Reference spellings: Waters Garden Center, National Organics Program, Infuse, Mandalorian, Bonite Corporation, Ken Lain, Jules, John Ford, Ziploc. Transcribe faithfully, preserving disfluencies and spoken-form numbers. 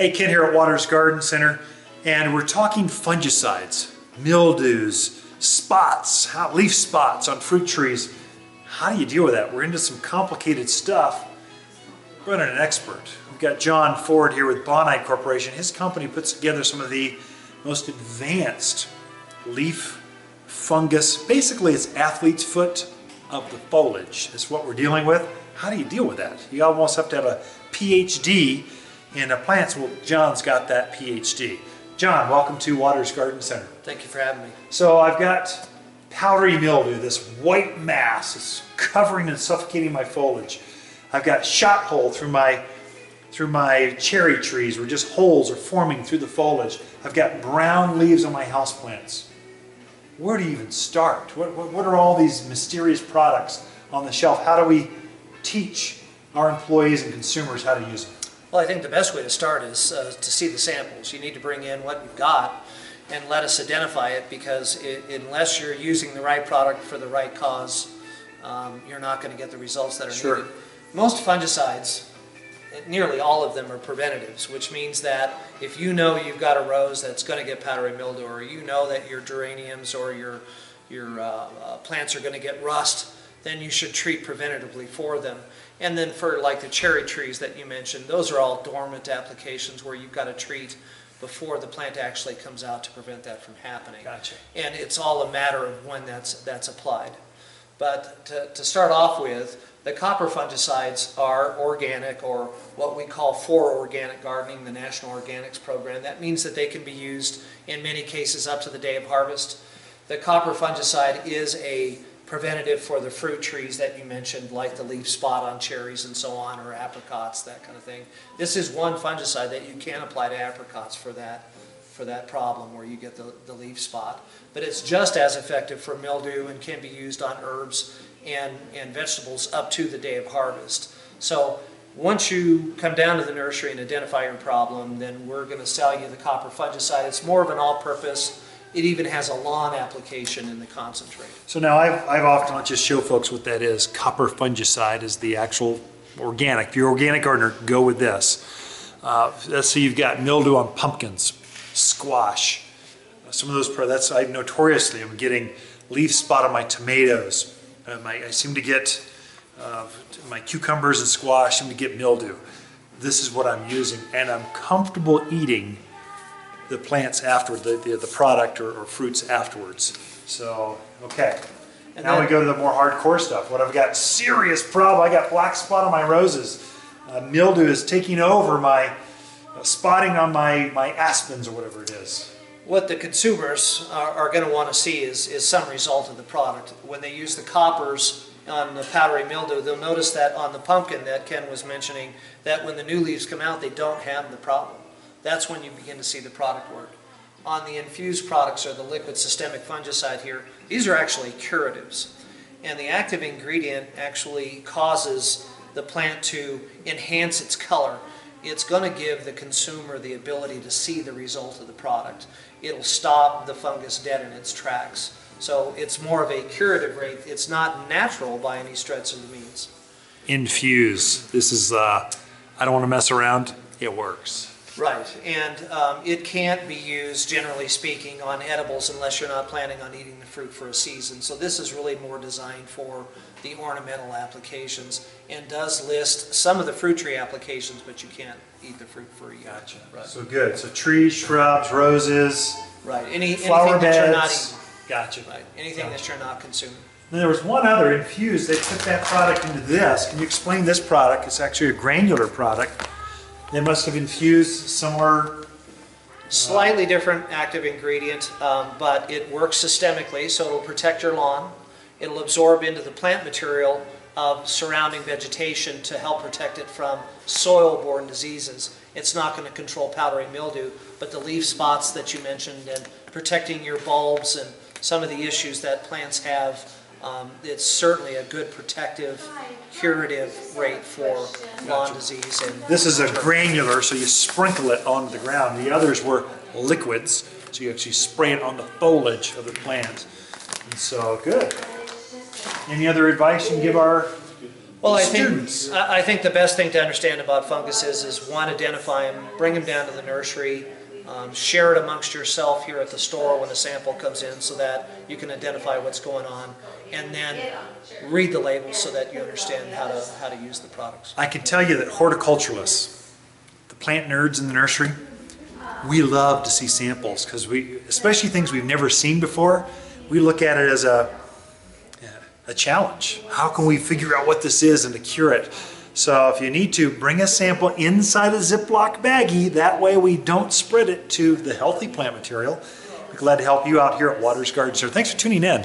Hey, Ken here at Waters Garden Center, and we're talking fungicides, mildews, spots, hot leaf spots on fruit trees. How do you deal with that? We're into some complicated stuff. We're running an expert. We've got John Ford here with Bonite Corporation. His company puts together some of the most advanced leaf fungus. Basically, it's athlete's foot of the foliage. That's what we're dealing with. How do you deal with that? You almost have to have a P H D in plants. Well, John's got that P H D. John, welcome to Waters Garden Center. Thank you for having me. So I've got powdery mildew, this white mass is covering and suffocating my foliage. I've got shot hole through my through my cherry trees where just holes are forming through the foliage. I've got brown leaves on my houseplants. Where do you even start? What, what, what are all these mysterious products on the shelf? How do we teach our employees and consumers how to use them? Well, I think the best way to start is uh, to see the samples. You need to bring in what you've got and let us identify it, because it, unless you're using the right product for the right cause, um, you're not going to get the results that are sure. needed. Most fungicides, nearly all of them, are preventatives, which means that if you know you've got a rose that's going to get powdery mildew, or you know that your geraniums or your, your uh, uh, plants are going to get rust, then you should treat preventatively for them. And then for like the cherry trees that you mentioned, those are all dormant applications where you've got to treat before the plant actually comes out to prevent that from happening. Gotcha. And it's all a matter of when that's, that's applied. But to, to start off with, the copper fungicides are organic, or what we call for organic gardening, the National Organics Program. That means that they can be used in many cases up to the day of harvest. The copper fungicide is a preventative for the fruit trees that you mentioned, like the leaf spot on cherries and so on, or apricots, that kind of thing. This is one fungicide that you can apply to apricots for that, for that problem where you get the, the leaf spot. But it's just as effective for mildew and can be used on herbs and, and vegetables up to the day of harvest. So once you come down to the nursery and identify your problem, then we're going to sell you the copper fungicide. It's more of an all-purpose. It even has a lawn application in the concentrate. So now I've, I've often not just show folks what that is. Copper fungicide is the actual organic. If you're an organic gardener, go with this. Uh, let's say you've got mildew on pumpkins, squash. Some of those, that's, I notoriously am getting leaf spot on my tomatoes. Uh, my, I seem to get, uh, my cucumbers and squash seem to get mildew. This is what I'm using, and I'm comfortable eating the plants afterward, the, the, the product or, or fruits afterwards. So, okay. And now then, we go to the more hardcore stuff. What I've got serious problem, I got black spot on my roses. Uh, mildew is taking over my uh, spotting on my, my aspens or whatever it is. What the consumers are, are gonna wanna see is, is some result of the product. When they use the coppers on the powdery mildew, they'll notice that on the pumpkin that Ken was mentioning, that when the new leaves come out, they don't have the problem. That's when you begin to see the product work. On the infused products, or the liquid systemic fungicide here, these are actually curatives. And the active ingredient actually causes the plant to enhance its color. It's going to give the consumer the ability to see the result of the product. It'll stop the fungus dead in its tracks. So it's more of a curative rate. It's not natural by any stretch of the means. Infuse. This is, uh, I don't want to mess around. It works. Right, and um, it can't be used, generally speaking, on edibles unless you're not planning on eating the fruit for a season. So this is really more designed for the ornamental applications, and does list some of the fruit tree applications, but you can't eat the fruit for a year. Gotcha. Right. So good. So trees, shrubs, roses, right? Any flower anything beds. That you're not eating. Gotcha. Right. Anything gotcha. That you're not consuming. And there was one other infused. They put that product into this. Can you explain this product? It's actually a granular product. They must have infused somewhere. Slightly different active ingredient, um, but it works systemically, so it'll protect your lawn. It'll absorb into the plant material of surrounding vegetation to help protect it from soil-borne diseases. It's not going to control powdery mildew, but the leaf spots that you mentioned and protecting your bulbs and some of the issues that plants have, um, it's certainly a good protective, curative rate for lawn disease. And this is a granular, so you sprinkle it on the ground. The others were liquids, so you actually spray it on the foliage of the plant. And so, good. Any other advice you can give our Well, I students. think I think the best thing to understand about funguses is, one, identify them, bring them down to the nursery, um, share it amongst yourself here at the store when a sample comes in, so that you can identify what's going on, and then read the labels so that you understand how to how to use the products. I can tell you that horticulturalists, the plant nerds in the nursery, we love to see samples, because we, especially things we've never seen before, we look at it as a a challenge. How can we figure out what this is and to cure it? So if you need to, bring a sample inside a Ziploc baggie. That way we don't spread it to the healthy plant material. We're glad to help you out here at Waters Garden Center. Thanks for tuning in.